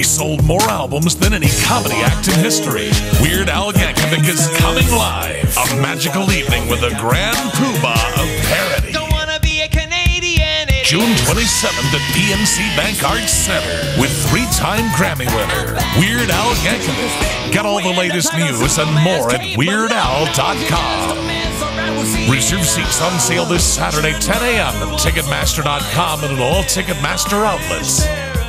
He sold more albums than any comedy act in history. Weird Al Yankovic is coming live. A magical evening with the grand poobah of parody. Don't wanna be a Canadian. June 27th at PNC Bank Arts Center with three-time Grammy winner Weird Al Yankovic. Get all the latest news and more at weirdal.com. Reserve seats on sale this Saturday, 10 a.m. at Ticketmaster.com and at all Ticketmaster outlets.